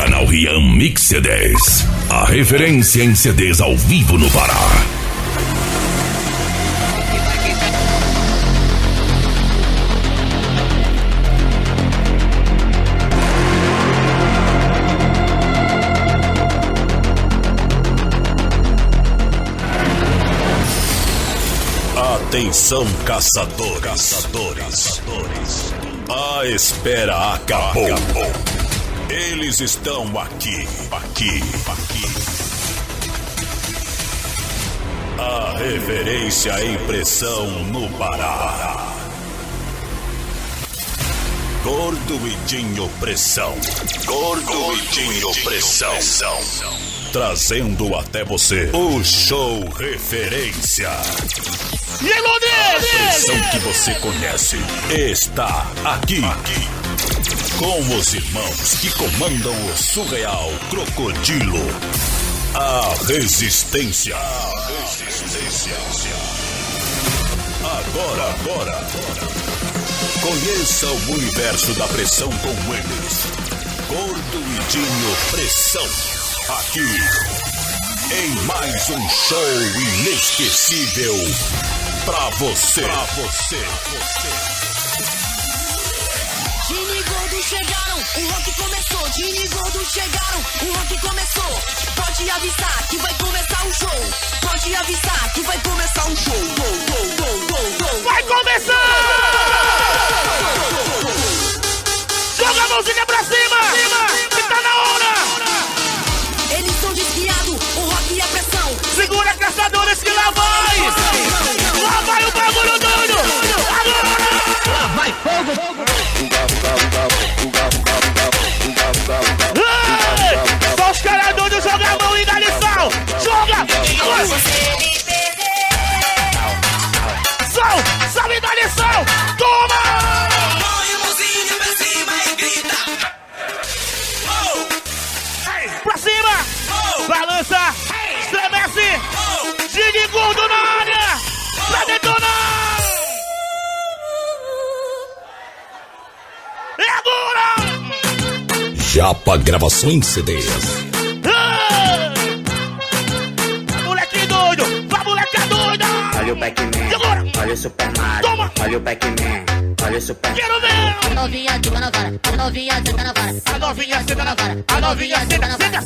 Canal Ryan Mix CDs, a referência em CDs ao vivo no Pará. Atenção, caçadores. A espera acabou. Eles estão aqui. A reverência e pressão no Pará. Gordo e Dinho Pressão. Trazendo até você o show referência. E aí, Londres! A versão que você conhece está aqui. Com os irmãos que comandam o surreal crocodilo. A resistência. Agora. Conheça o universo da pressão com eles. Gordo e Dinho Pressão. Aqui. Em mais um show inesquecível. Pra você. Dinho e Gordo chegaram, o rock começou. Pode avisar que vai começar o show. Go. Vai começar! Joga a mãozinha pra cima! Que tá na hora! Eles são desviados, o rock e a pressão. Segura, caçadores, que lá vai! Só os caras doidos, joga a mão e dá lição. Joga! Sabe dar lição! Toma! Põe o mãozinho pra cima e grita! Pra cima! Balança! Estremece! Dinho e Gordo na área! Pra detonar! Japa Gravações CDs. Moleque doido, vai moleque doida. Olha o Pac-Man, olha o Super Mario. Toma. Olha o Pac-Man, olha o Super Mario. Quero ver. A novinha senta na vara.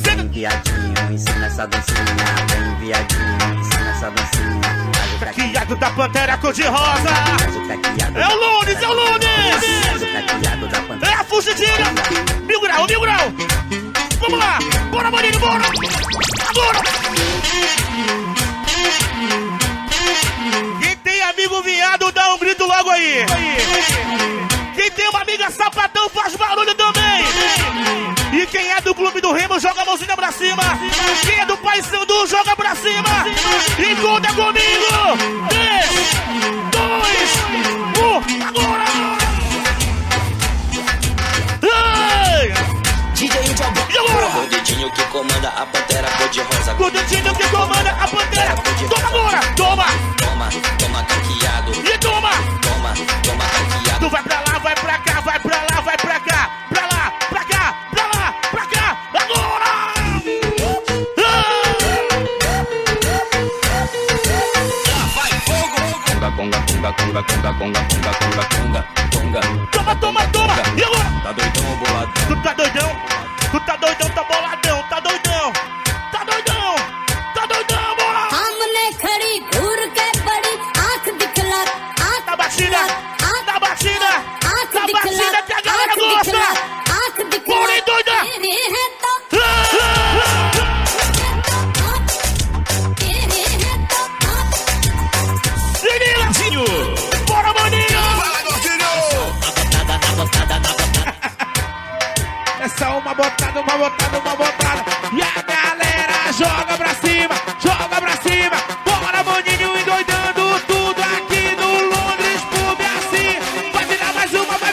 Vem viadinho, ensina essa dancinha. Caqueado da Pantera cor-de-rosa. É o Lunes. É a fugitiva. Mil grau. Vamos lá. Bora, maninho, bora. Agora. Quem tem amigo viado, dá um grito logo aí. Quem tem uma amiga sapatão, faz barulho também. E quem é do Clube do Remo, joga a mãozinha pra cima. Quem é do Paysandu, joga pra cima. E conta comigo. 3, 2, 1, agora! Jogou! Dedinho que comanda a Pantera cor-de-rosa. Toma agora! Toma caqueado. E toma! Toma caqueado. Tu vai pra lá, vai pra cá, Pra lá, pra cá. Agora! Vai, fogo! Conga. Toma! E agora? Tá doidão ou boladão? Tu tá doidão, tá boladão, bora! Amne khadi ghur ke padi, aankh dikhla, na batida que a galera gosta! Bora, doida! Menino! Bora, maninho! Fala, gordinho! Essa uma botada. E a galera joga pra cima. Bora, maninho, endoidando tudo aqui no Londres Pub assim. Vai virar mais uma, vai! Vai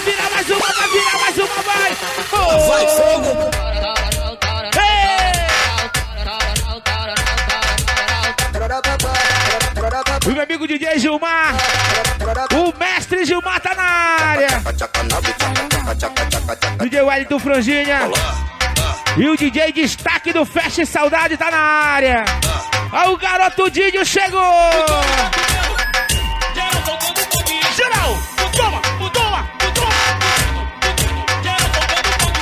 virar mais uma, vai! Oh. Vai, fogo! Ei! O meu amigo DJ Gilmar, o mestre Gilmar tá na área. DJ Welton do Franjinha. E o DJ destaque do Fest Saudade tá na área. Ó, o garoto Dinho chegou. Geral, toma, toma, toma.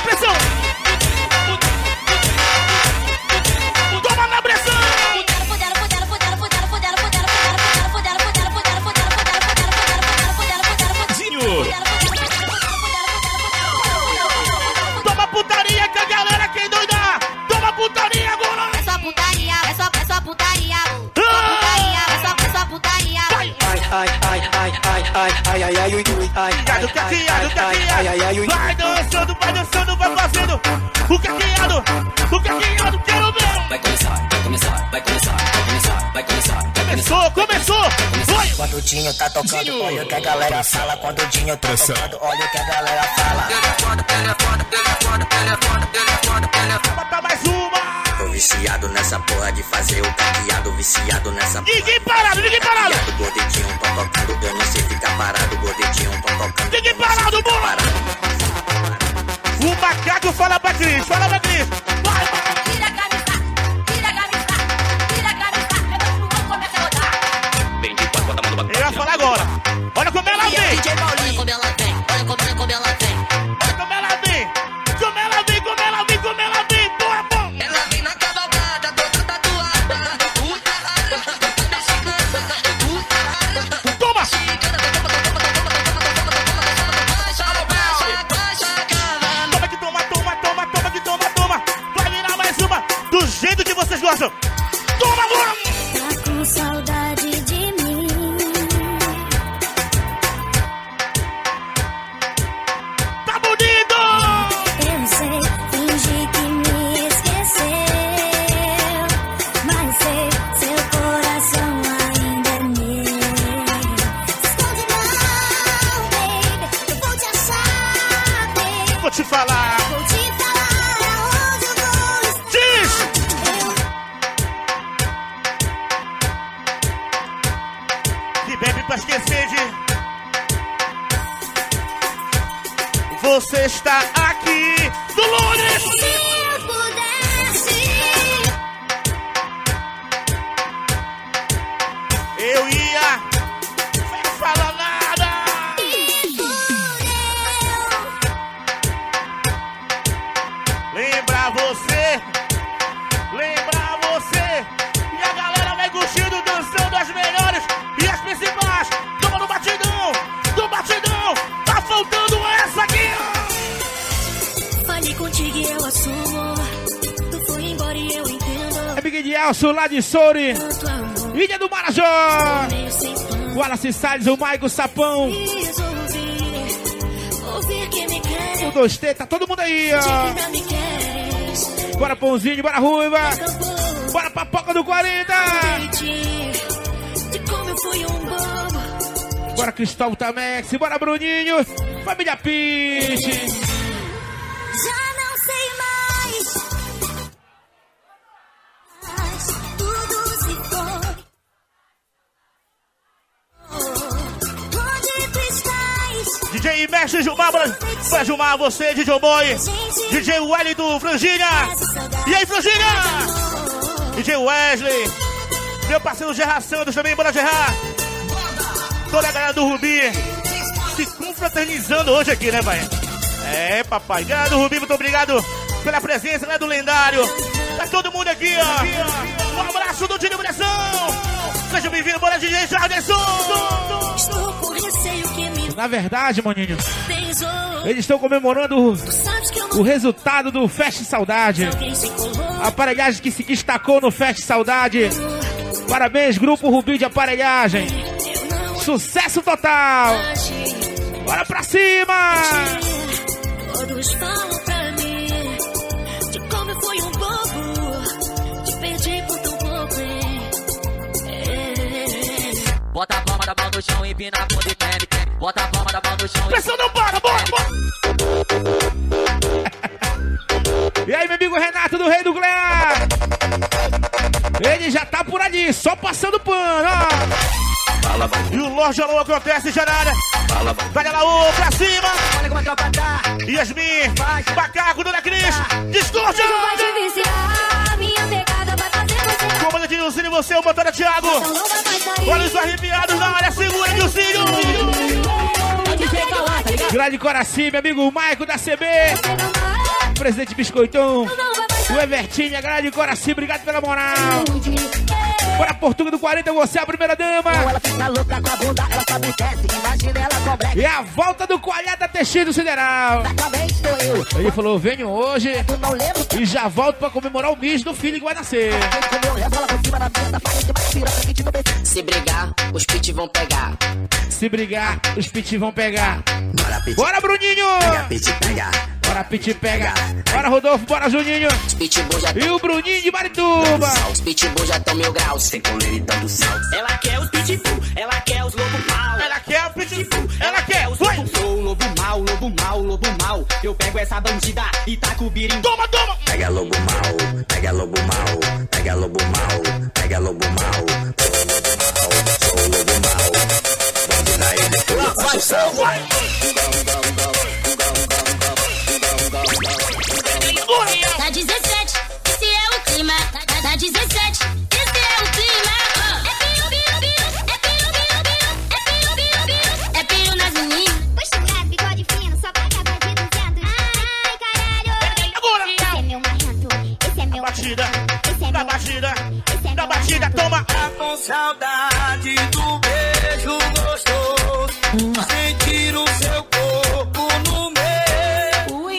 Pressão. Toma na pressão. Dinho. Ai, ai, ai, ui, ui, ai, ai, caqueado, ai, ai, ai, ui. Vai dançando, vai fazendo o caqueado, quero ver. Vai começar, vai começar, vai começar, vai começar, vai começar. Começou, começou, foi. Quando o Dinho tá tocando, olha o que a galera fala. Quando o Dinho tá tocando, olha o que a galera fala. Bota mais uma. Tô viciado nessa porra de fazer o caqueado, viciado nessa porra. Ninguém parado, ninguém parado. Gordo e Dinho tão tocando, eu não sei ficar parado. Gordo e Dinho tão tocando, ninguém parado, bora. O macaco fala pra Cris, fala pra Cris. Vai, vai. Tira a camisa, tira a camisa, tira a camisa. Meu povo começa a rodar. Vem de quatro, bota a mão no bagulho. Ela fala agora. Olha como ela vem. Olha como ela vem, olha como ela vem. Olha como ela vem, como ela vem, como ela vem, como ela vem. Toma, bora! Tá com saudade de mim. Tá bonito! Eu sei, fingi que me esqueceu. Mas sei, seu coração ainda é meu. Esconde não, baby. Eu vou te achar, baby. Vou te falar. Esquecer de você está aqui do Londres. Se eu pudesse, eu ia sem falar nada. Lembrar você, lembrar você. E a galera vai curtindo, dançando as melhores e as principais. É Big Delso lá de Souri, Ilha do Marajó, o Wallace Salles, o Maico Sapão, o 2T, tá todo mundo aí, ó. Bora Pãozinho, bora Ruiva, bora Papoca do 40, bora Cristóvão Tamex, bora Bruninho, família Pitch. DJ Mestre Gilmar, pra Gilmar, você, DJ Boy, DJ Welly do Franjinha. E aí, Franjinha? DJ Wesley, meu parceiro Gerard Santos também, bora Gerard. Toda a galera do Rubi se confraternizando hoje aqui, né, pai? É, papai. Galera do Rubi, muito obrigado pela presença, né, do lendário. Tá todo mundo aqui, ó. Um abraço do Dinho Pressão. Seja bem-vindo, bora DJ Jarderson. Estou com receio que me... Na verdade, maninho, eles estão comemorando o resultado do Fest Saudade. A aparelhagem que se destacou no Fest Saudade. Parabéns, Grupo Rubi de Aparelhagem. Sucesso total. Bora pra cima. Todos falam pra mim de como eu fui um bobo. Te perdi por tão pouco, hein? Bota a palma da mão no chão e empina a ponta e teme. Bota a palma da mão no chão. Pessoal, não para, bora, bora. E aí, meu amigo Renato do Rei do Glear. Ele já tá por ali, só passando pano, ó. E o Loja Alô acontece já na área. Vai lá, Laô, pra cima. Olha como a tropa tá. Yasmin, Macaco, Dona Cris. Discurso! Não vai te viciar, minha pegada vai fazer você. Comanda de Nilcine, você, o Motora Thiago. Olhos arrepiados na área, segura, Nilcine. Pode pegar lá, tá ligado? Grande Coraci, meu amigo Maico da CB. Presidente Biscoitão. O Evertinho, a grande Coraci, obrigado pela moral. Bora Portuga do 40, você é a primeira dama. Ela fica louca com a bunda, ela só me desce, imagina ela com black. E a volta do Coalhada Teixeira do Sideral. Ele falou, venho hoje e já volto pra comemorar o mês do filho que vai nascer. Se brigar, os pit vão pegar. Se brigar, os pit vão pegar. Bora, pit. Bora, Bruninho. Pega, pit, pega. Bora, pit, pega. Bora, Rodolfo, bora, Juninho. E o Bruninho de Marituba. Os pitbull já estão mil graus. Sem coleira e dando sal. Ela quer os pitbull, ela quer os lobo mal. Ela quer o pitbull, ela quer os lobo. Sou lobo mal, lobo mal, lobo mal. Eu pego essa bandida e taco o birim. Toma, toma. Pega lobo mal, pega lobo mal. Pega lobo mal, pega lobo mal. Pega lobo mal, sou lobo mal. Vamos lá e depois eu faço sal. Tá 17, esse é o clima. Tá 17, esse é o clima. É piro, piro, piro, é piro, piro, piro, é piro, piro, piro, é piro nas meninas. Pois chegado, bigode fino, só paga bandido dentro. Ai, caralho. Agora, esse é meu marrento, esse é meu batida, esse é meu batida, esse é meu batida, toma. Tá com saudade do beijo gostoso, sentir o seu corpo no meu. Ui.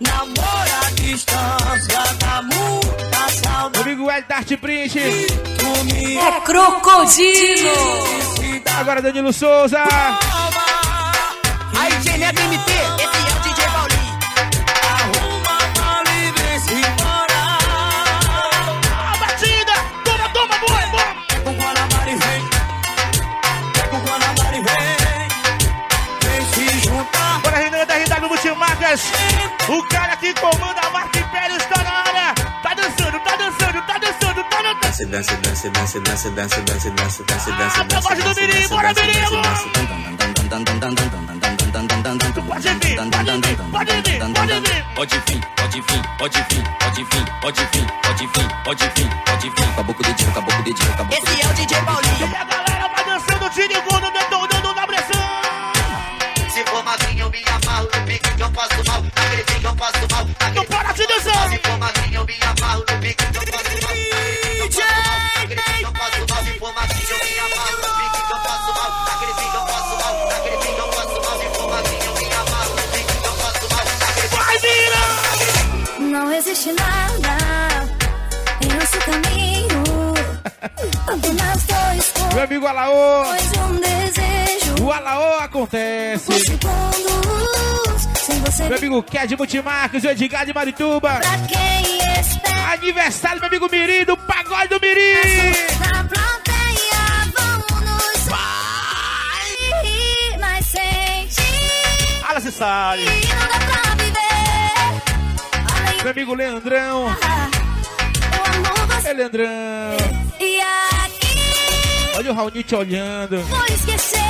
Namora a distância, tá muita saudade. Meu amigo Hélio Dart Print. O Crocodilo. Agora Danilo Souza. Aí, Geneta MT. Esse é o DJ Paulinho. Arruma pra livre se morar. A batida. Toma, toma, boa, boa. Pega o Guanabara e vem. Pega o Guanabara e vem. Vem se juntar. Bora, Renan da RW Multimarcas. O cara que comanda a marca Império está na área. Tá dançando, tá dançando, tá dançando, tá dançando. Dança, dança, dança, dança, dança, dança, dança, dança, dança, dança. Tá abaixo do mirim, bora, mirim, pode vir, pode vir, pode vir, pode vir. Pode vir, pode vir, pode vir, pode vir, pode vir, pode vir, pode vir, pode vir. Caboclo de tiro, caboclo de tiro, caboclo de tiro. Esse é o DJ Paulinho. E a galera vai dançando, tira e gordo, detonando na pressão. Se for magrinho, eu me amarro no pique. Eu passo mal, naquele fim eu passo mal. Não para de dançar. Se for magrinho, eu me amarro no pique. Eu passo mal, naquele fim eu passo mal. Se for magrinho, eu me amarro no pique. Eu passo mal, naquele fim eu passo mal. Naquele fim eu passo mal. Se for magrinho, eu me amarro no pique. Eu passo mal, naquele fim. Vai, vira! Não existe nada em nosso caminho. Apenas dois corpos. Meu amigo Alaô. Pois um desejo. O Alaô acontece. Meu amigo Ked Multimarcas, o Edgar de Marituba. Aniversário, meu amigo Mirim, do Pagode do Mirim. Vai! Mas sente. Ala se sabe. Meu amigo Leandrão. É Leandrão. E aqui. Olha o Raoni te olhando. Vou esquecer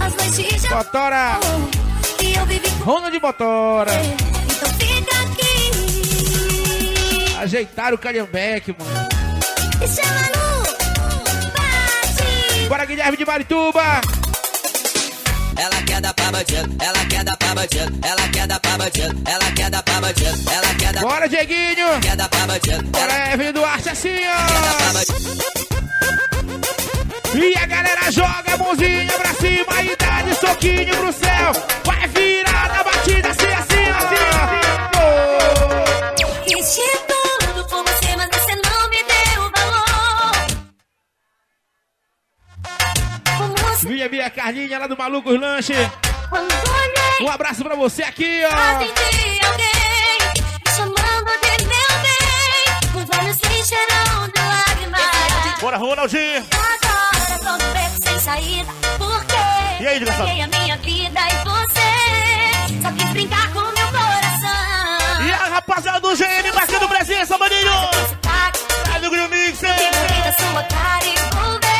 as noites de Cotora. Ronda de Motora. Então fica aqui. Ajeitaram o calhambeque, mano. Deixa Manu. Bora, Guilherme de Marituba. Ela quer dar pra bandido, ela quer dar pra bandido, ela quer dar pra bandido, ela quer dar pra bandido, ela quer dar. Bora, Dieguinho. Ela quer dar pra bandido. Bora, Evelyn Duarte, assim, ó. E a galera joga a mãozinha pra cima e dá de soquinho pro céu. Vai vir. Batida assim, assim, assim, assim. Fiz tudo por você, mas você não me deu valor. Minha Carlinha lá do Malucos Lanche. Um abraço pra você aqui, ó. Mas senti alguém me chamando de meu bem. Com os olhos se encheram de lágrimas. Bora, Ronaldinho. Agora todo preto sem saída. Por quê? E aí, desgraçado? Peguei a minha vida e você. Só quis brincar com meu coração. E a rapaziada do GM marcando presença, maninho. Lá no Green Mix. Tenho medo da sua cara e vou ver.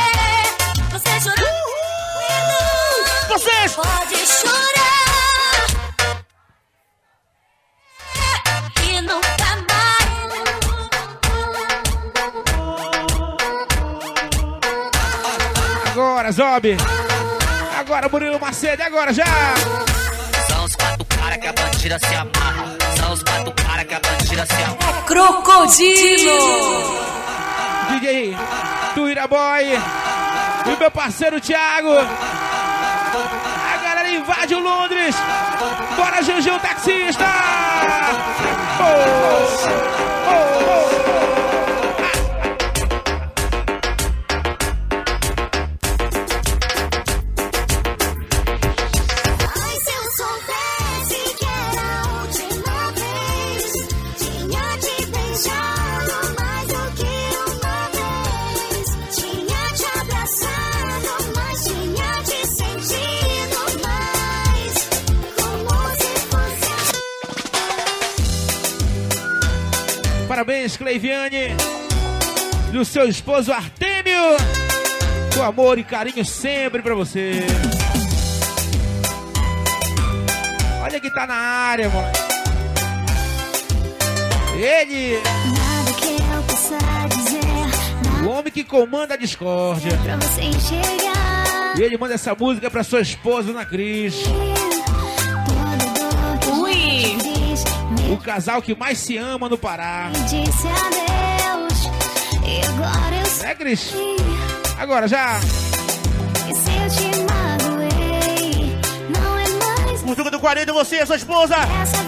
pode chorar e nunca mais. Agora, Zob. Agora, Murilo Macedo. Agora, já. São os quatro caras que a bandida se amarra. São os quatro caras que a bandida se amarra. Crocodilo. DJ Tuíra Boy. E o meu parceiro Thiago. A galera invade o Londres. Bora, Juju, taxista! Parabéns, Cleiviane, do seu esposo Artêmio, com amor e carinho sempre pra você. Olha que tá na área, mano. Ele, o homem que comanda a discórdia. E ele manda essa música pra sua esposa, Ana Cris. O casal que mais se ama no Pará. Disse adeus, e agora eu sei. É, Cris? Agora já. E se eu te magoei, não é mais. Portuga do 40, você e sua esposa.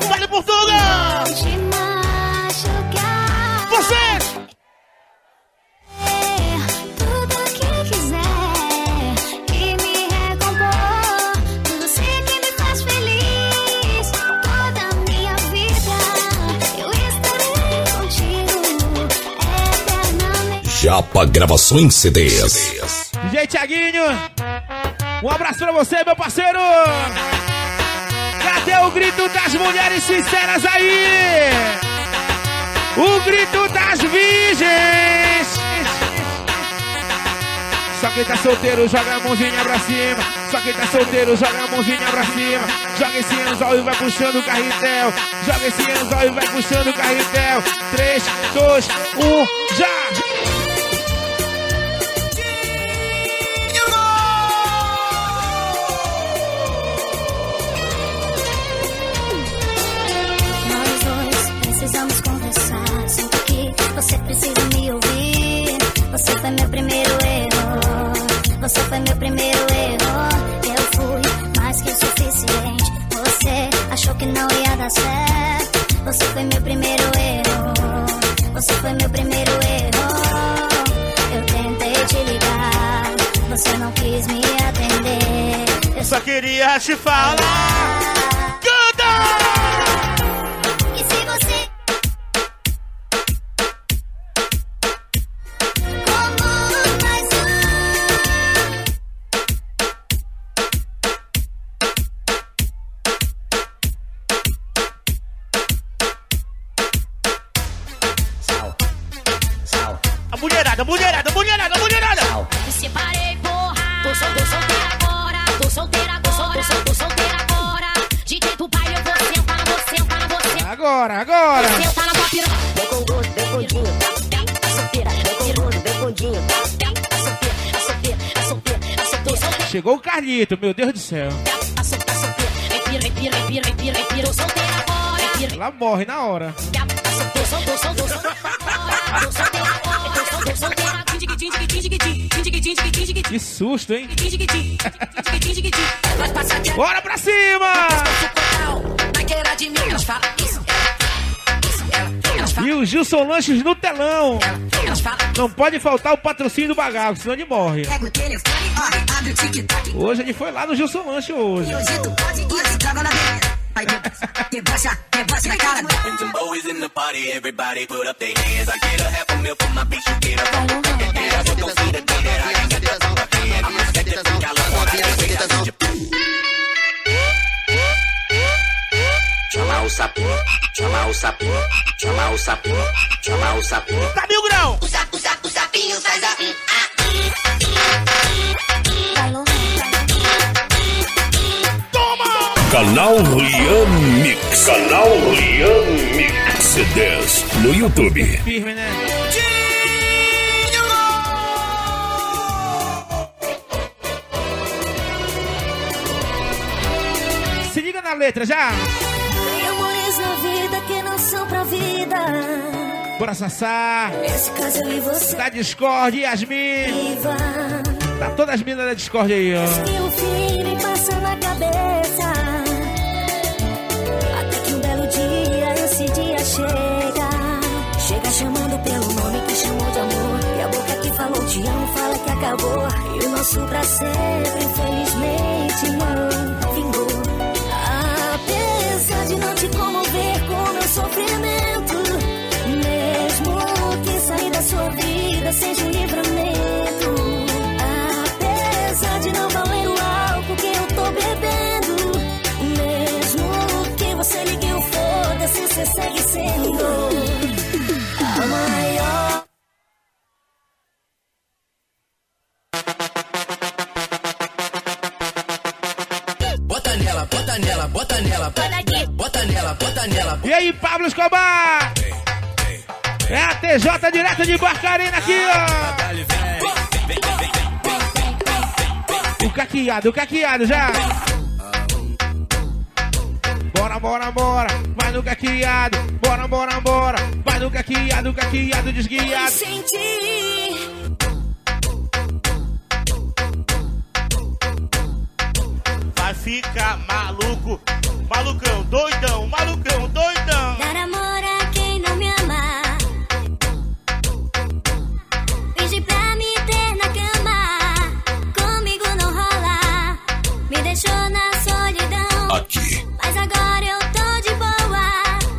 Vale, Portuga! Não te machucar. Você! Japa Gravação em CDs. DJ Thiaguinho, um abraço pra você, meu parceiro. Cadê o grito das mulheres sinceras aí? O grito das virgens. Só quem tá solteiro joga a mãozinha pra cima. Só quem tá solteiro joga a mãozinha pra cima. Joga esse anzol e vai puxando o carretel. Joga esse anzol e vai puxando o carretel. 3, 2, 1, já! Você precisa me ouvir. Você foi meu primeiro erro. Você foi meu primeiro erro. Eu fui mais que o suficiente. Você achou que não ia dar certo. Você foi meu primeiro erro. Você foi meu primeiro erro. Eu tentei te ligar. Você não quis me atender. Eu só queria te falar. Canta! Chegou o Carlito, meu Deus do céu. Ela morre na hora. Que susto, hein? Bora pra cima! E o Gilson Lanches no telão. Não pode faltar o patrocínio do Bagago, senão ele morre. Hoje ele foi lá no Gilson Lanche hoje. Chama o sapinho, chama o sapinho, chama o sapinho, chama o sapinho. Tá mil grão! O sapinho faz a Canal Ryan Mix. Canal Ryan Mix C10 no YouTube. Firme, né? Se liga na letra já. Tem amores na vida que não são pra vida. Bora, Sassá. Nesse caso eu e você. Da Discord, Yasmin. Tá todas as minas da Discord aí, ó. O fim me passa na cabeça. Até que um belo dia, esse dia chega. Chega chamando pelo nome que chamou de amor. E a boca que falou te amo fala que acabou. E o nosso pra sempre, infelizmente, não vingou. Apesar de não te comover com meu sofrimento. Sua vida seja um livramento. Apesar de não valer o álcool que eu tô bebendo. Mesmo que você ligue o foda-se, você segue sendo a maior. Bota nela, bota nela, bota nela. Bota nela, bota nela. E aí, Pabllo Escobar? É a TJ direto de Barcarena aqui, ó. O caqueado já. Bora, bora, bora. Vai no caqueado. Bora, bora, bora. Vai no caqueado, caqueado desguiado. Senti. Vai ficar maluco. Malucão, doidão, malucão, doidão. Dar amor a quem não me ama. Pra me ter na cama, comigo não rola. Me deixou na solidão. Aqui. Mas agora eu tô de boa.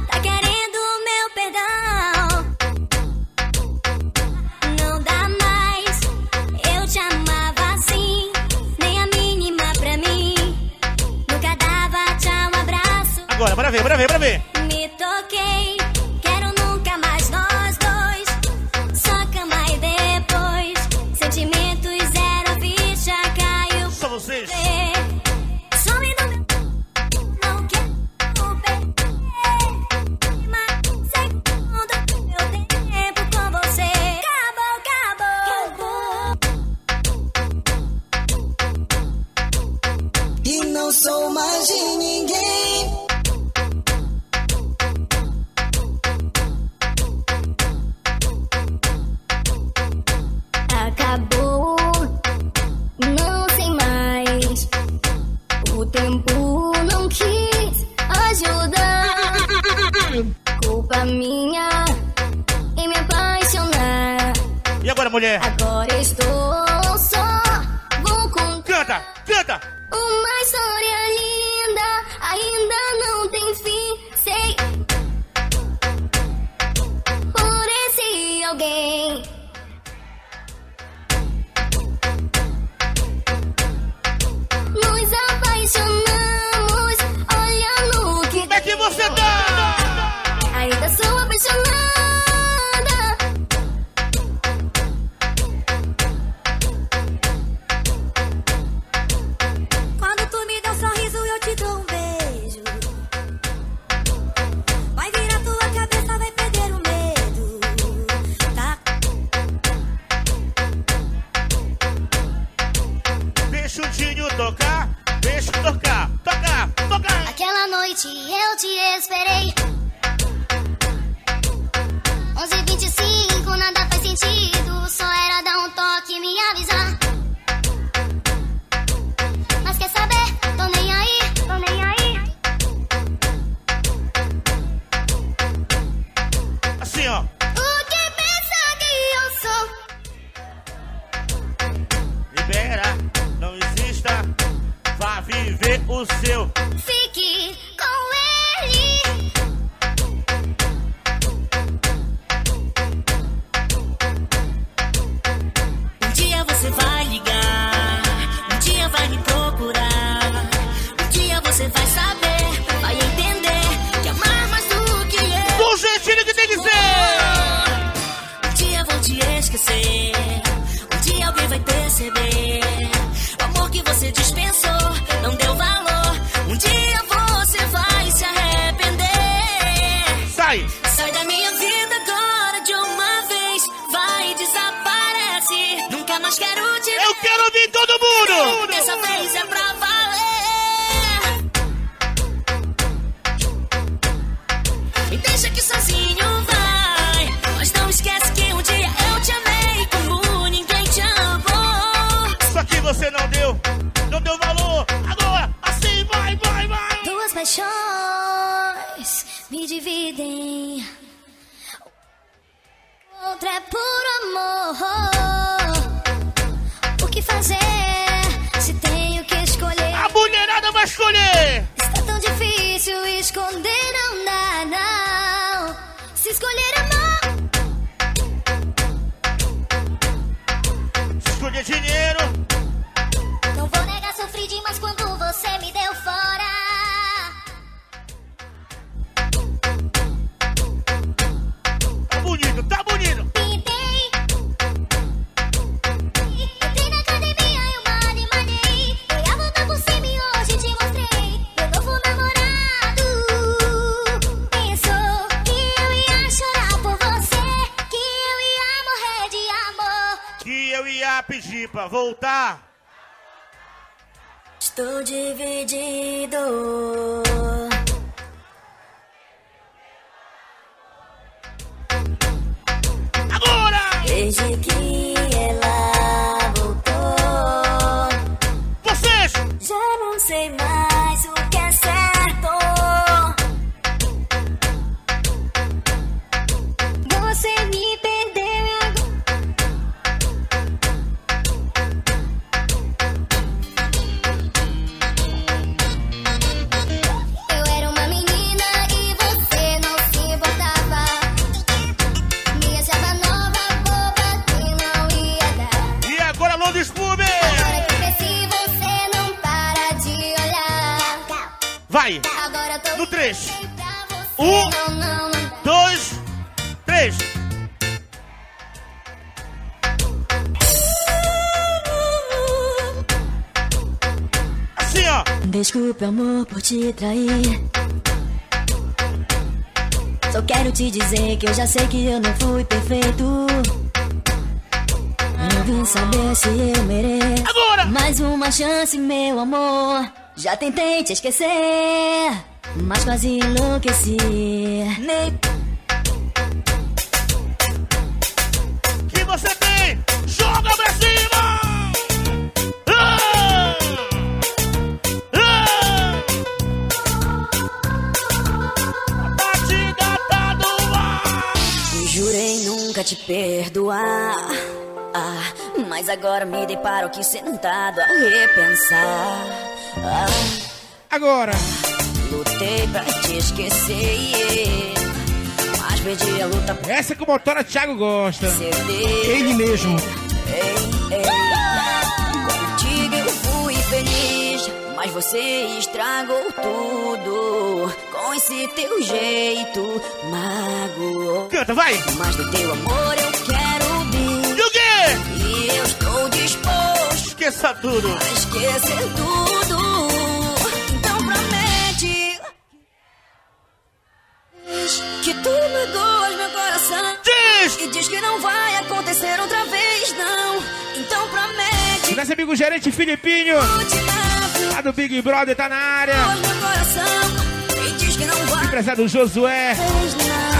Tá querendo meu perdão. Não dá mais. Eu te amava assim. Nem a mínima pra mim. Nunca dava tchau, um abraço. Agora, bora ver, bora ver, bora ver. Me toquei. Sou mais de ninguém. Acabou, não sei mais. O tempo não quis ajudar. Culpa minha em me apaixonar. E agora, mulher? Agora estou só. Vou contar. Canta, canta. Uma história linda, ainda não tem fim, sei. Por esse alguém. Nos apaixonamos, olha no que. Como é que você tá? Ainda sou apaixonada. Deixa eu tocar, tocar, tocar. Aquela noite eu te esperei. 11h25, nada faz sentido. Só era dar um toque e me avisar. Mas quer saber? Tô nem aí, tô nem aí. Assim, ó. O que pensa que eu sou? Libera, não exista. Vá viver o seu. Fique com ele. Um dia você vai ligar. Um dia vai me procurar. Um dia você vai saber. Vai entender que amar mais do que eu. Do jeitinho que tem que ser. Um dia vou te esquecer. Um dia alguém vai perceber. O amor que você dispensou não deu valor. Um dia eu vou. vai! Sai da minha vida agora de uma vez, vai, desaparece, nunca mais quero te ver. Eu quero ouvir todo mundo! Dessa vez é pra valer. Me deixa aqui sozinho, vai, mas não esquece que um dia eu te amei como ninguém te amou. Isso aqui você não deu valor, agora assim vai, vai, vai! Duas paixões me dividem, outra é puro amor. O que fazer se tenho que escolher? A mulherada vai escolher! Está tão difícil esconder, não dá, não. Se escolher amor, se escolher dinheiro, não vou negar, sofri demais quando você me deu fora. Tá bonito! Entrei na academia, eu malhei, malhei. Foi a volta por cima e hoje te mostrei meu novo namorado. Pensou que eu ia chorar por você, que eu ia morrer de amor, que eu ia pedir pra voltar. Estou dividido. Desde que ela voltou, vocês! Já não sei mais o que é certo. Você me perdeu agora. Eu era uma menina e você não se importava. Me achava nova. Londres Pub! Agora que cresci, você não para de olhar. Vai! Agora tô no 3. 1, 2, 3. Assim, ó. Desculpe, amor, por te trair. Só quero te dizer que eu já sei que eu não fui perfeito. Não vim saber se eu mereço agora mais uma chance, meu amor. Já tentei te esquecer, mas quase enlouqueci. Que você tem? Joga pra cima! Ah! Ah! A batida tá no ar. Jurei nunca te perdoar, mas agora me deparo aqui sentado a repensar. Agora lutei pra te esquecer, mas perdi a luta. Essa que o motora Thiago gosta. Ele mesmo. Contigo eu fui feliz, mas você estragou tudo com esse teu jeito, magoou. Canta, vai! Mas do teu amor eu quero vir. E o quê? Eu estou disposto. Esqueça tudo. A esquecer tudo. Então promete que tu magoas meu coração. Diz! E diz que não vai acontecer outra vez, não. Então promete. Nosso amigo gerente Filipinho, lá do Big Brother, tá na área. Meu coração, e diz que não vai. Empresário Josué,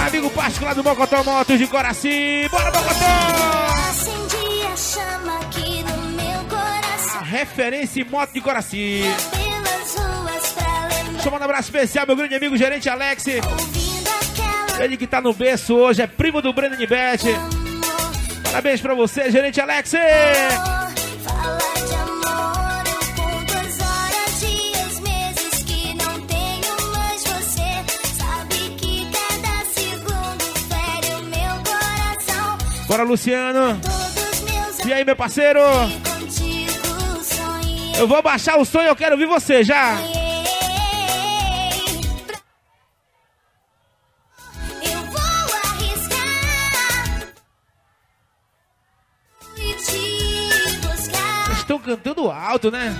amigo particular do Mocotó Motos de Coraci. Bora, Mocotó! Chama aqui no meu coração. A referência em moto de Coraci. Chamando um abraço especial, meu grande amigo gerente Alex. Ele que tá no berço hoje, é primo do Breno Nibete. Parabéns pra você, gerente Alex. Bora, Luciano. E aí, meu parceiro? Eu vou baixar o som e eu quero ouvir você já. Eu vou arriscar e te buscar. Vocês estão cantando alto, né?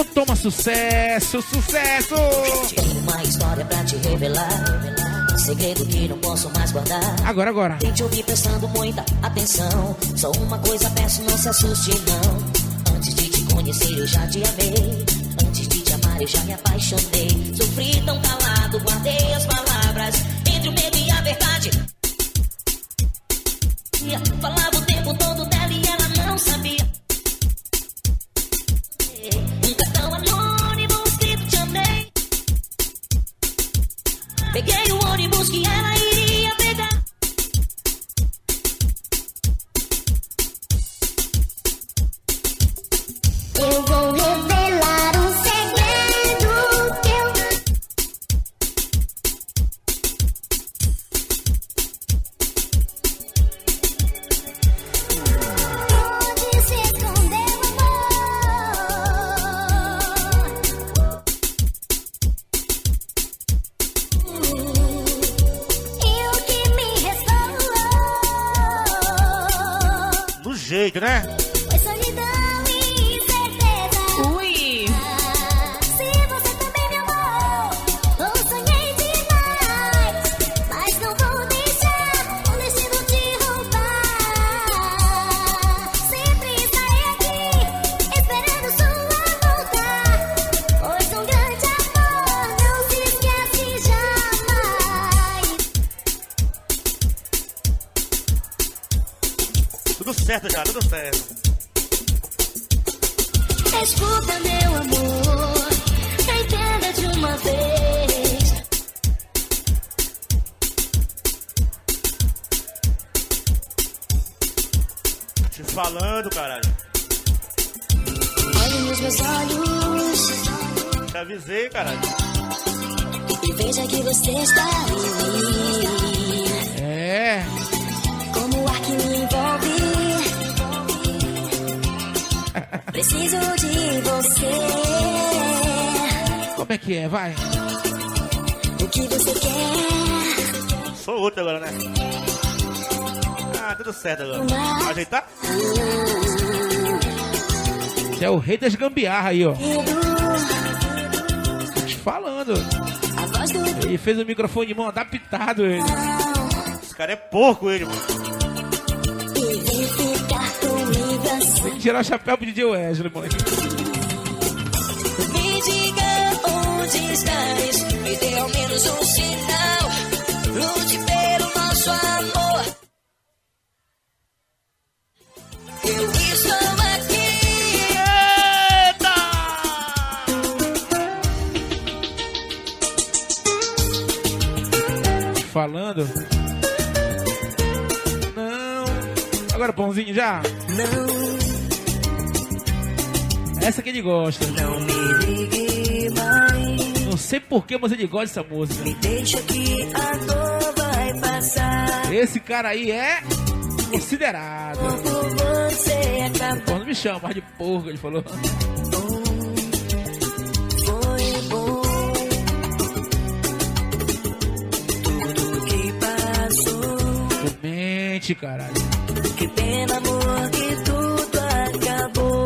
então toma sucesso, sucesso. Tenho uma história pra te revelar, um segredo que não posso mais guardar. Agora, agora. Tente ouvir prestando muita atenção. Só uma coisa peço, não se assuste não. Antes de te conhecer eu já te amei, antes de te amar eu já me apaixonei. Sofri tão calado, guardei as palavras, entre o medo e a verdade. Falava o tempo todo dela e ela não sabia. Um cartão anônimo escrito te amei. Peguei o ônibus que ela iria pegar. Eu vou revelar um segredo teu. Onde se escondeu o amor? E o que me restou? Do jeito, né? Certo, já, tudo certo. Escuta, meu amor, entenda de uma vez. Te falando, caralho. Olhe nos meus olhos. Te avisei, caralho. E veja que você está em mim. É. Como o ar que me envolve. Preciso de você. Como é que é? Vai. O que você quer? Sou outro agora, né? Ah, tudo certo agora. Vai ajeitar? Você é o rei das gambiarra aí, ó. Tô te falando. Ele fez o microfone de mão adaptado, ele. Esse cara é porco, ele, mano. Tem que tirar o chapéu pro DJ Wesley, moleque. Me diga onde estás, me dê ao menos um sinal. Lute pelo nosso amor. Eu estou aqui. Eita! Falando? Não. Agora pãozinho já? Não. Essa que ele gosta. Não me ligue mais. Não sei por que, mas ele gosta dessa música. Me deixa que a dor vai passar. Esse cara aí é considerado. Quando você acabou. Quando me chama mais de porco, ele falou. Foi bom. Tudo que passou. Tu mente, caralho. Que pena, amor, que tudo acabou.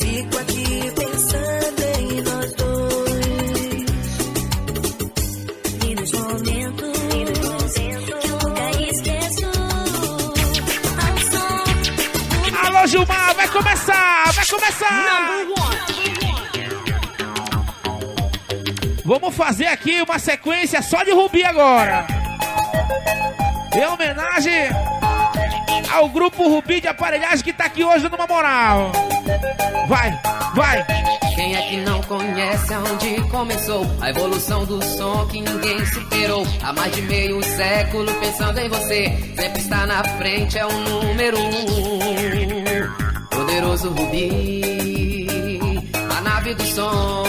Fico aqui pensando em nós dois. E nos momentos que eu nunca esqueço. Alô, Gilmar, vai começar! Vai começar! Vamos fazer aqui uma sequência só de Rubi agora. Em homenagem ao Grupo Rubi de Aparelhagem que tá aqui hoje numa moral. Vai, vai! Quem é que não conhece aonde começou? A evolução do som que ninguém superou. Há mais de meio século pensando em você. Sempre está na frente, é o número um. Poderoso Rubi, a nave do som.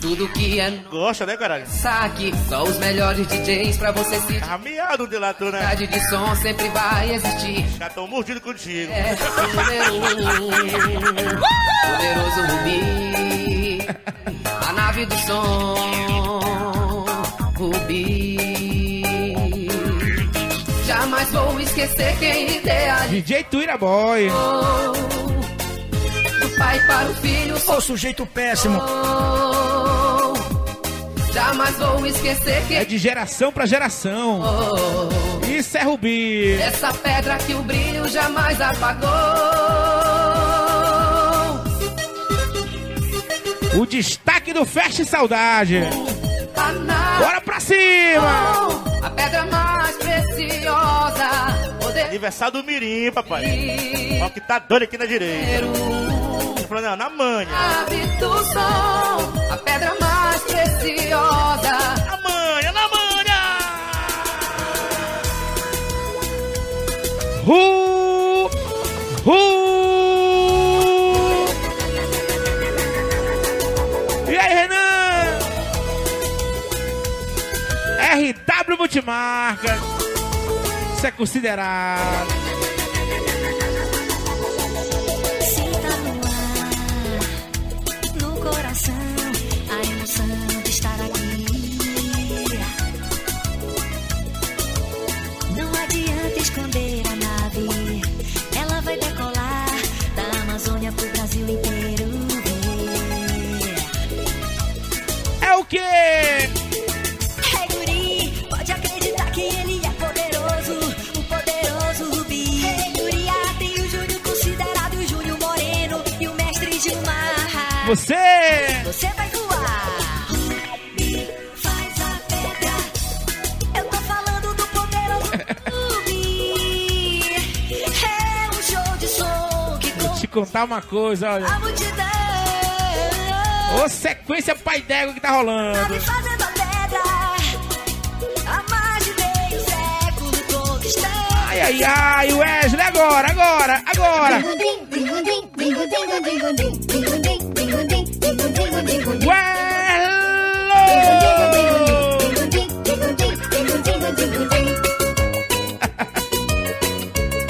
Tudo que é. Gosta, né, caralho? Saque, só os melhores DJs pra você se. Caminhado de lato, né? Cidade de som sempre vai existir. Já tô mordido contigo. É número um. Poderoso Rubi, a nave do som. Rubi. Já jamais vou esquecer quem idealizou. DJ Tuíra Boy. Do pai para o filho. Ô, sujeito péssimo. Jamais vou esquecer quem... É de geração pra geração. Isso é Rubi. Essa pedra que o brilho jamais apagou. O destaque do Fest Saudade. Bora pra cima! A pedra mais preciosa. Aniversário do Mirim, papai. Ó, que tá doido aqui na direita. Não, na manha. A pedra mais preciosa. Na manha, na manha. E aí, Renan? RW Multimarcas, isso é considerado. Sinta no ar, no coração, a emoção de estar aqui. Não adianta esconder a nave, ela vai decolar da Amazônia pro Brasil inteiro ver. É o quê? Você vai voar. Rubi, faz a pedra. Eu tô falando do poderoso Rubi. É um show de som que vou te contar uma coisa, olha. A multidão. Ô, sequência pai d'égua que tá rolando. Tá me fazendo a pedra. Há mais de meio século conquistando. Ai, ai, ai, Wesley, agora.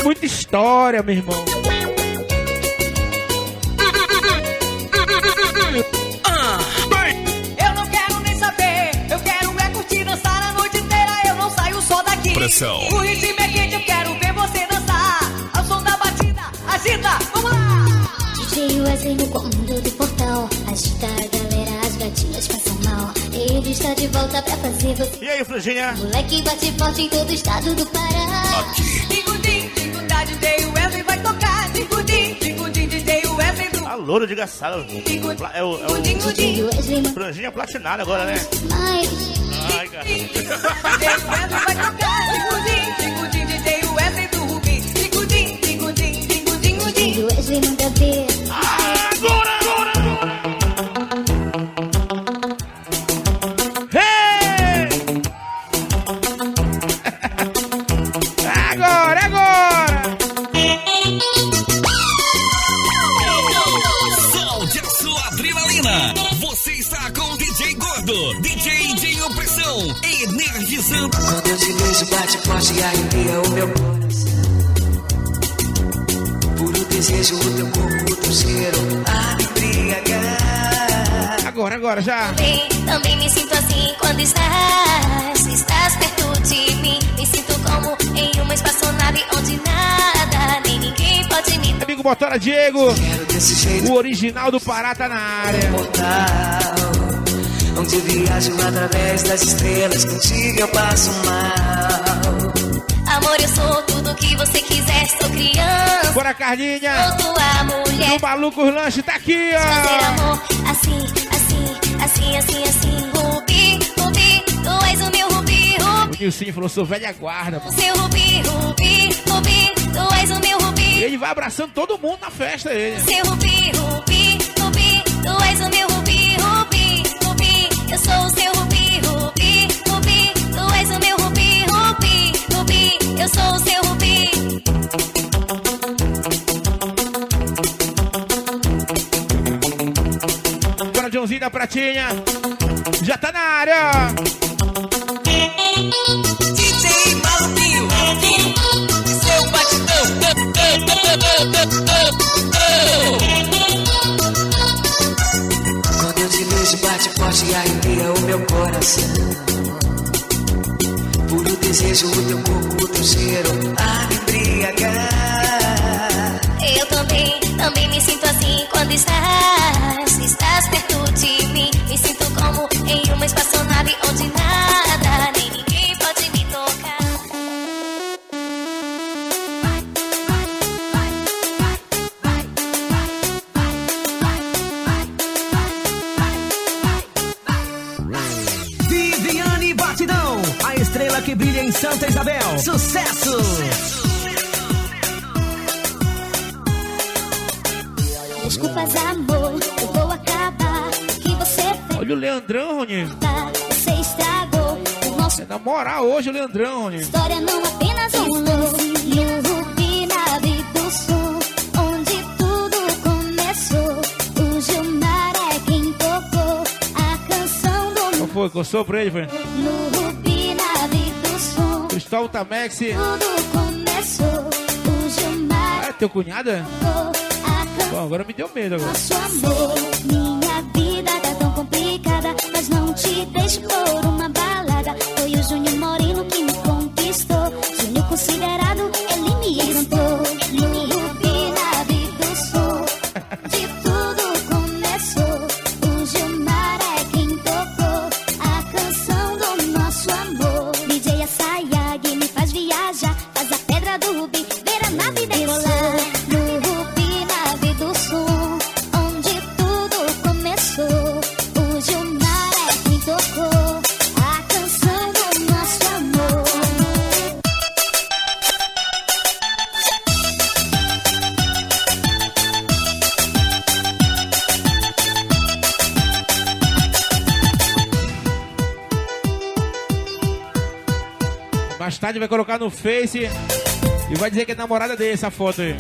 Muita história, meu irmão. Eu não quero nem saber. Eu quero é curtir, dançar a noite inteira. Eu não saio só daqui. Pressão. O ritmo é quente, eu quero ver você dançar. Ao som da batida, agita, vamos lá. DJ Wesley no comando do portal. Agita a galera, as gatinhas passam mal. Ele está de volta pra fazer você. E aí, Franjinha? Moleque bate forte em todo o estado do Pará. DJ Wesley vai tocar. DJ Wesley do... A loura de gaçada. É o Franjinha platinada agora, né? Ai, cara. DJ Wesley vai tocar. DJ Wesley do Rubi. DJ Wesley manda ver. Agora. DJ Dinho Pressão, energizando. Quando eu te vejo, bate forte e arrepia o meu coração. Puro desejo, o teu corpo, o teu cheiro a me embriagar. Agora, já. Também me sinto assim quando estás perto de mim. Me sinto como em uma espaçonave onde nada, nem ninguém pode me... Amigo Motora Diego, o original do Pará tá na área. Mortal. Onde viajo através das estrelas, contigo eu passo mal. Amor, eu sou tudo que você quiser, sou criança. Bora, Carlinha! Sou tua mulher. O maluco lanche tá aqui, ó. Fazer amor assim. Rubi, tu és o meu Rubi. O Nilcinho falou, sou velha guarda. Mano. Seu Rubi, tu és o meu Rubi. Ele vai abraçando todo mundo na festa, ele. Seu Rubi, tu és o meu Rubi. Eu sou o seu Rubi, tu és o meu Rubi, eu sou o seu Rubi. Agora Joãozinho da Pratinha, já tá na área. DJ Malvinho, seu batidão. Bate forte e arrepia o meu coração. Puro desejo, o teu corpo, um cheiro a me embriagar. Eu também me sinto assim quando estás perto de mim. Me sinto como em uma espaçonave onde nada, nem ninguém pode me tocar. Estrela que brilha em Santa Isabel. Sucesso! Desculpas, amor, eu vou acabar. Que você fez. Olha o Leandrão, Roninho. Você estragou o nosso. É namorar hoje o Leandrão, Roninho. História não apenas um lance. E um rubi na vida do sul. Onde tudo começou. O Gilmar é quem tocou a canção do. Não foi? Gostou pra ele, foi? Cristal Tamex. Tudo começou, o Gilmar. Ah, é teu cunhado? Bom, agora me deu medo agora. Nosso amor, minha vida tá tão complicada, mas não te deixo por uma balada. Foi o Júnior Moreno que me conquistou. Júnior considerado, ele me encantou. No Rubi na vida do sul. De tudo começou, o Gilmar é quem tocou a canção do nosso amor. DJ Açaí viaja, faz a pedra do Rubi, beira na vida e rolar. No Rubi, na vida do sul, onde tudo começou. O Gilmar é quem tocou a canção do nosso amor. Mais tarde vai colocar no Face e vai dizer que é namorada dele essa foto aí.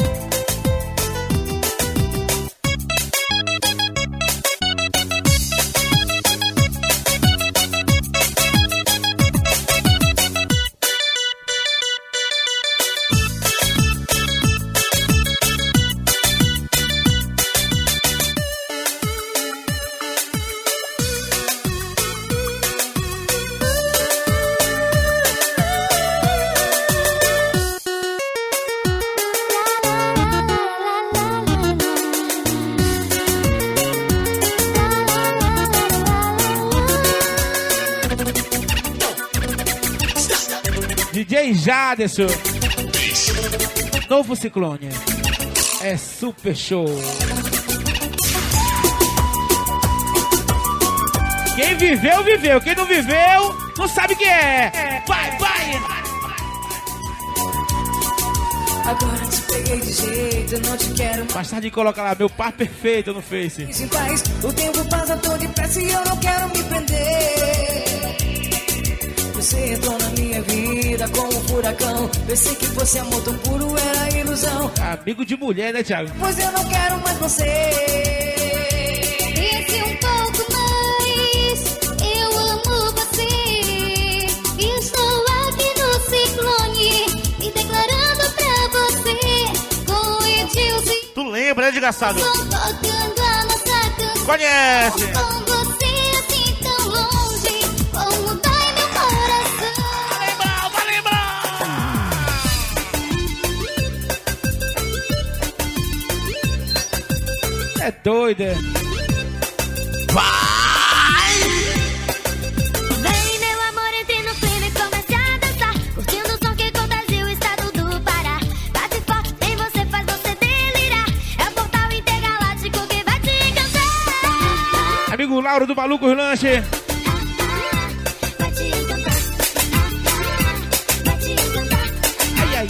Jaderson, novo Ciclone, é super show. Quem viveu, viveu. Quem não viveu, não sabe o que é. Vai. Agora te peguei de jeito, não te quero. Mais tarde coloca lá, meu par perfeito no Face. O tempo passa todo depressa e eu não quero me prender. Você entrou na minha vida como um furacão. Pensei que fosse amor tão puro, era ilusão. Amigo de mulher, né, Thiago? Pois eu não quero mais você. Esse um pouco mais, eu amo você. Estou aqui no Ciclone, me declarando pra você. Com o Edilson. Tu lembra, né, desgraçado? Estou tocando a nossa canção. Conhece! Com você assim tão longe, como nós. É doida. Vai! Vem, meu amor, entre no clima e comece a dançar. Curtindo o som que contagia o estado do Pará. Bate forte, tem você, faz você delirar. É o portal intergaláctico que vai te encantar. Amigo Lauro do Maluco Lanche. Vai te encantar. Vai te encantar. Ai.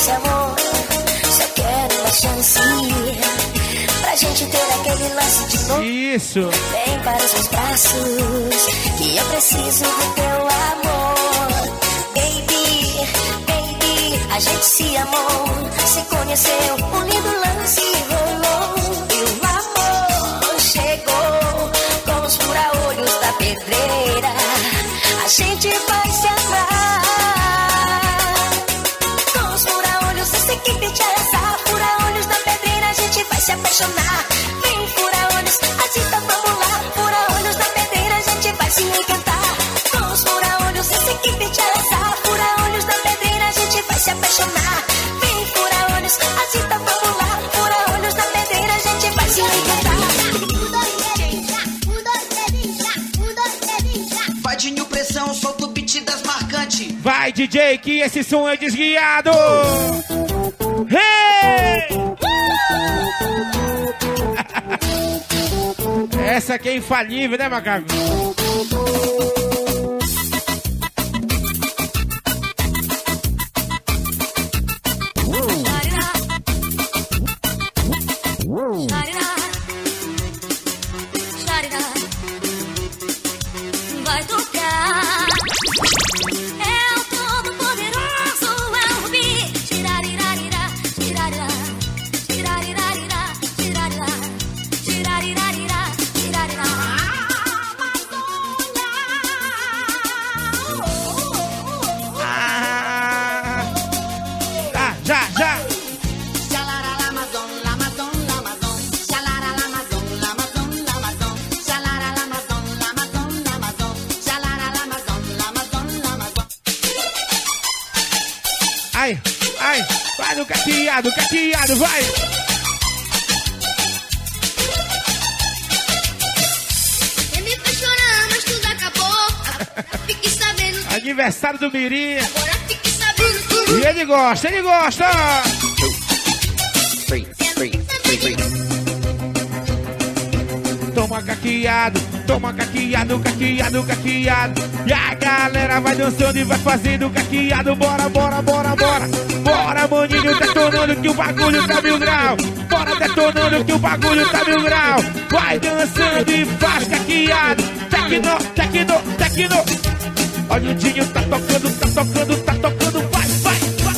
Esse amor, só quero uma chance pra gente ter aquele lance de novo. Isso. Vem para os meus braços que eu preciso do teu amor, baby. se amou, se conheceu, um lindo lance rolou e o amor chegou com os fura-olhos da pedreira. A gente vai se amar com os fura-olhos, essa equipe de azar. Fura-olhos da pedreira, a gente vai se apaixonar. Vem fura-olhos, agita, vamos lá. Fura-olhos da pedreira, a gente vai se encantar com os fura-olhos, essa equipe de azar. Fura-olhos da pedreira, a gente vai se apaixonar. Vem fura-olhos, agita, vamos lá. Fura-olhos da pedreira, a gente vai se encantar. Vai Dinho Pressão, solta o beat das marcantes. Vai DJ, que esse som é desviado. Hey! Essa aqui é infalível, né, macaco? Cateado, vai! Você me faz chorar, mas tudo acabou. Fique sabendo. Aniversário do Mirim. Agora fique sabendo tudo. E ele gosta, ele gosta. Toma caqueado, toma caqueado, caqueado, caqueado. E a galera vai dançando e vai fazendo caqueado. Bora, bora, bora, bora. Bora, maninho, detonando que o bagulho tá 1000 graus. Bora, detonando que o bagulho tá 1000 graus. Vai dançando e faz caqueado. Tecno, tecno, tecno. Olha o Dinho tá tocando, tá tocando, tá tocando. Vai, vai, vai,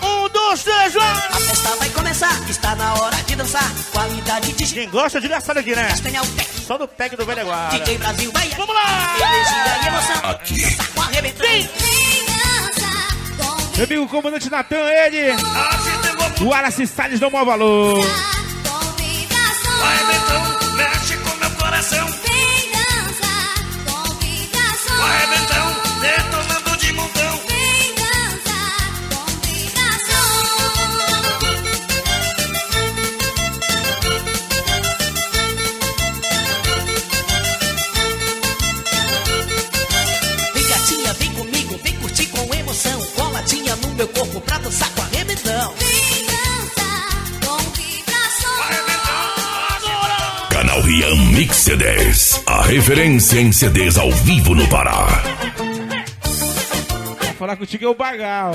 vai. Um, dois, três, vai. A festa vai começar, está na hora de dançar. Qualidade de... Quem gosta de dançar aqui, né? Só do PEC do Velho Guarda. DJ Brasil, vai. Vamos lá! Energia e emoção. Aqui. Dançar com arrebentão. Vem! Meu amigo comandante Natan, ele... O Araci Salles não maior valor. Arrebentão, mexe com meu coração. Vem dançar, convidação. Arrebentão, detonando de montão. Vem dançar, convidação. Coladinha no meu corpo pra dançar com arrebentão. Vem dançar com vibração. Canal Ryan Mix CDs, a referência em CDs ao vivo no Pará. Vou falar contigo é o Bagal.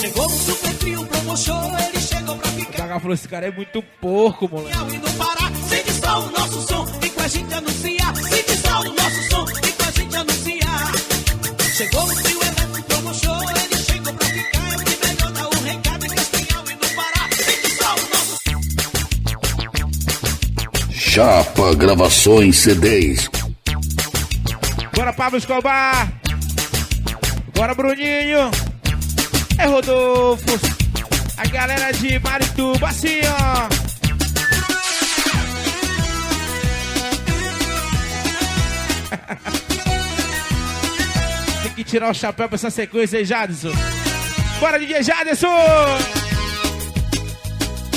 Chegou no super trio, promoção, ele chegou pra ficar. O Bagal falou, esse cara é muito porco, moleque. E no Pará, se distrai o nosso som, vem com a gente anunciar. Se distrai o nosso som, vem com a gente anunciar. Chegou no trio, eletro, promo show, ele chegou pra ficar, é o que melhor dá um recado em Castanhal e no Pará, sente só o nosso... Chapa, gravações, CDs. Bora, Pabllo Escobar. Bora, Bruninho. É Rodolfo. A galera de Marituba, assim, ó. Que tirar o chapéu pra essa sequência aí, Jaderson. Bora, DJ Jaderson!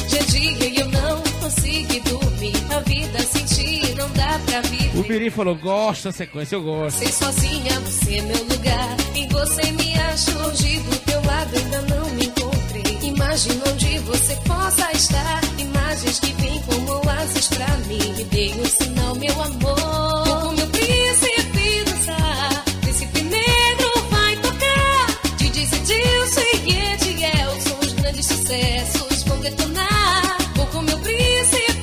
Já diga eu não consegui dormir. A vida sem ti não dá pra viver. O Mirim falou, gosto da sequência, eu gosto. Sei sozinha, você é meu lugar. Em você me acho longe do teu lado, ainda não me encontrei. Imagino onde você possa estar. Imagens que vêm como asas pra mim. Me dê um sinal, meu amor. Eu com meu príncipe dançar. Príncipe negro vai tocar. DJ Edilson e Ediel são os grandes sucessos. Vão detonar. Vou com meu príncipe.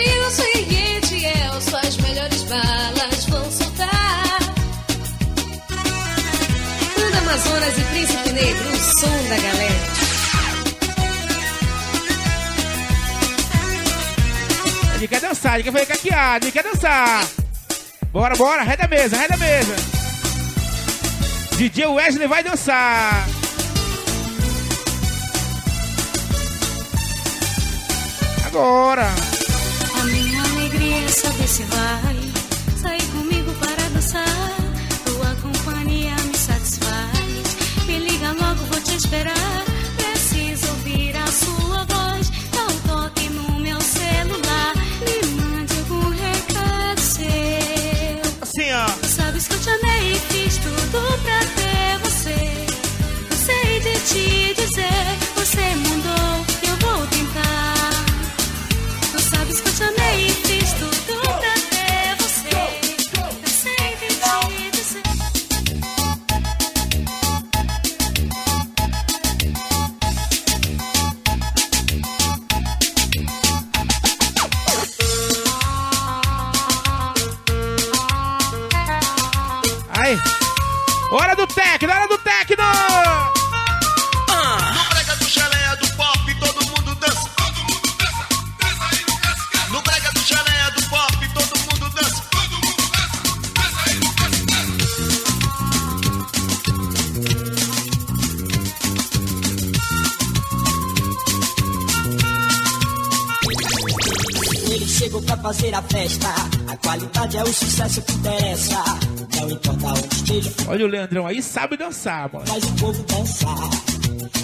dia seguinte eu só as melhores balas vou soltar. Tudo Amazonas e Príncipe Negro, o som da galera. Ele quer dançar, ele quer fazer caqueado, ele quer dançar. Bora, bora, ré da mesa, ré da mesa. DJ Wesley vai dançar. Agora. A minha alegria é saber se vai sair comigo para dançar. Tua companhia me satisfaz. Me liga logo, vou te esperar. Preciso ouvir a sua voz. Dá um toque no meu celular. Me mande algum recado seu. Assim, ó. Sabes que eu te amei e fiz tudo pra ter você. Eu sei de te dizer. Você mudou, eu vou tentar. Sabes que eu te amei e fiz tudo pra ter você. Eu sei que te dizer. Aí, hora do techno, hora do techno. No brega do chaleia do pop, todo mundo dança. Chegou pra fazer a festa, a qualidade é o sucesso que interessa. Não importa onde esteja. Olha o Leandrão aí, sabe dançar, mano. Faz o povo dançar.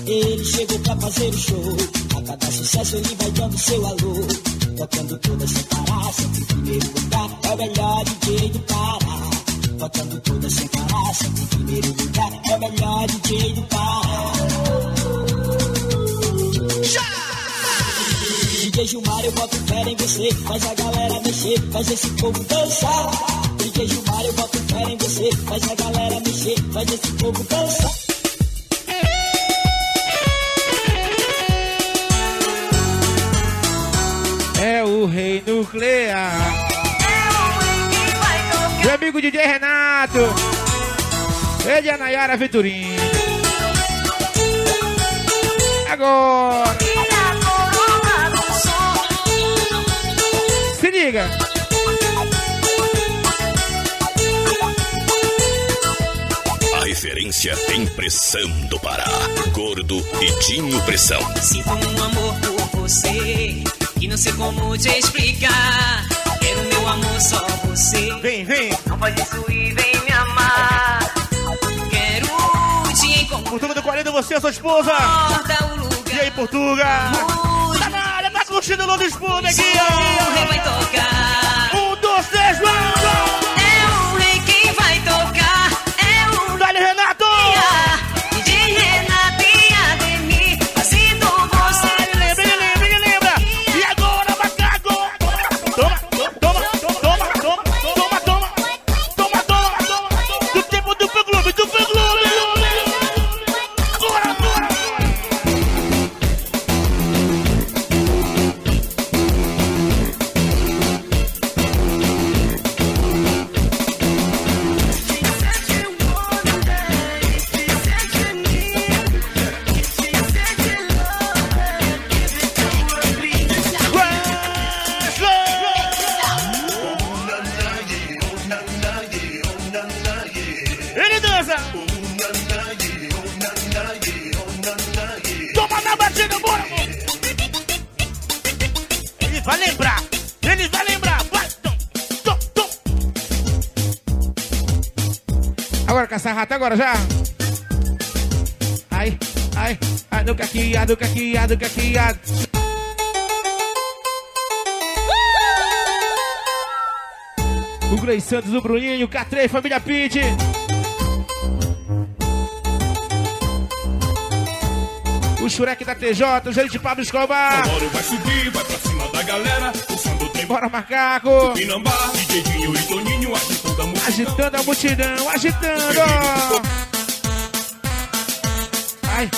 Ele chegou pra fazer o show. A cada sucesso ele vai dando seu alô. Tocando todas sem parar, sempre em primeiro lugar. É o melhor DJ do Pará. Tocando todas sem parar, sempre em primeiro lugar. É o melhor DJ do Pará. Já! DJ Gilmar, eu boto fé em você, faz a galera mexer, faz esse povo dançar. DJ Gilmar, eu boto fé em você, faz a galera mexer, faz esse povo dançar. É o rei nuclear. É o rei. Meu amigo DJ Renato. Ele é a Nayara Viturini. Agora. Se liga. A referência tem pressão do Pará. Gordo e Dinho Pressão. Sinto um amor por você que não sei como te explicar. Quero meu amor só você. Vem, vem. Não faz isso e vem me amar. Quero te encontrar. Portuga do 40, você é sua esposa. E aí, Portuga? Curtindo o Londres Pub aqui, ó. O rei vai tocar. 1, 2, 3, vamos! É o rei quem vai tocar. É o Dali Renato! De Renato e Ademir, fazendo você. Lembra. E agora, macaco! Toma. Do tempo do fã-clube, agora já. Ai, do caquiado. O Grey Santos, o Bruninho, o K3, família Pitt. O Shurek da TJ, o gerente de Pabllo Escobar. Agora vai subir, vai pra cima da galera. O som do trem. Bora, macaco. Pinambá, Didinho e Toninho, agitando a multidão, agitando. Ai,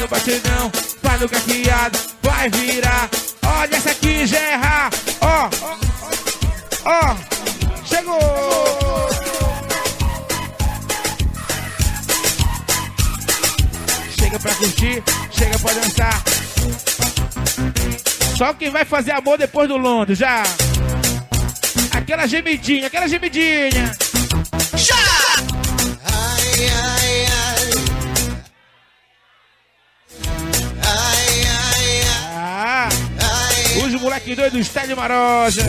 no batidão, vai no caqueado, vai virar, Olha essa aqui, Gerra. Ó, ó, chegou. Chega pra curtir, chega pra dançar. Só quem vai fazer amor depois do Londres, já. Aquela gemidinha, aquela gemidinha. Já! Ai, ai, ai. Ai, ai, ai. Ah, ai, os moleque doido do Estádio Maroja.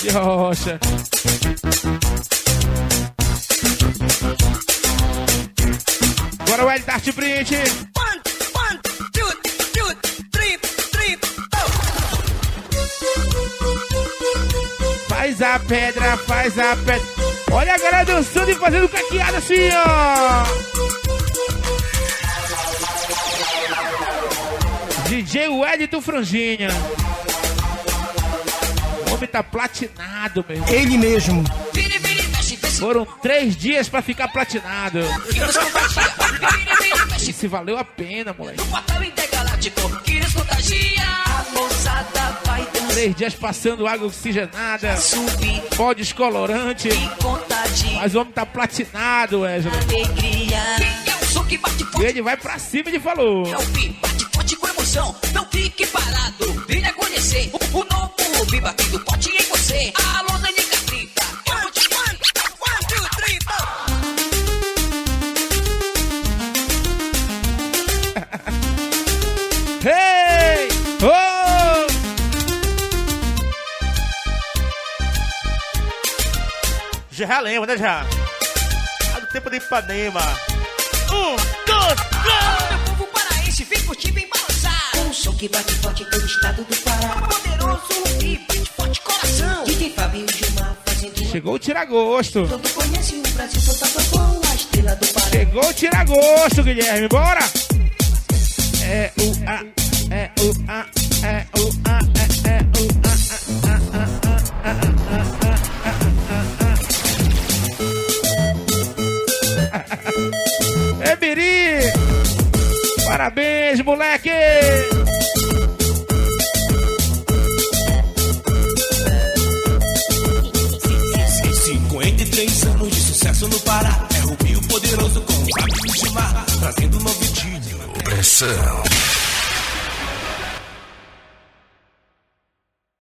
De rocha. Agora o L Dart Print. Faz a pedra, faz a pedra. Olha a galera dançando e fazendo caqueada assim, ó. DJ Welton do Franjinha. O homem tá platinado, meu irmão. Ele mesmo. Foram 3 dias pra ficar platinado. E se valeu a pena, moleque. 3 dias passando água oxigenada, pó descolorante, mas o homem tá platinado, Wesley. E ele vai pra cima e ele falou: bate forte com emoção, não fique parado, venha conhecer o novo Rubi batendo forte em você. A Londres de Catrita, hey! Oh! Já lembra, né, já? Há do tempo de Ipanema. 1, 2, 3! Meu povo paraense, vem curtir, vem balançar. Com o som que bate forte pelo estado do Pará. Poderoso Rubi, forte coração. DJ Fábio e Gilmar fazendo... Chegou o Tiragosto. Todo conhece o Brasil, todo tá bom, a estrela do Pará. Chegou o Tiragosto, Guilherme, bora! É o A, é o A, é o A, é o A, parabéns, moleque! Sim, 53 anos de sucesso no Pará. É Rubi o poderoso com o Pabllo Escobar, trazendo um novidinho. Pressão.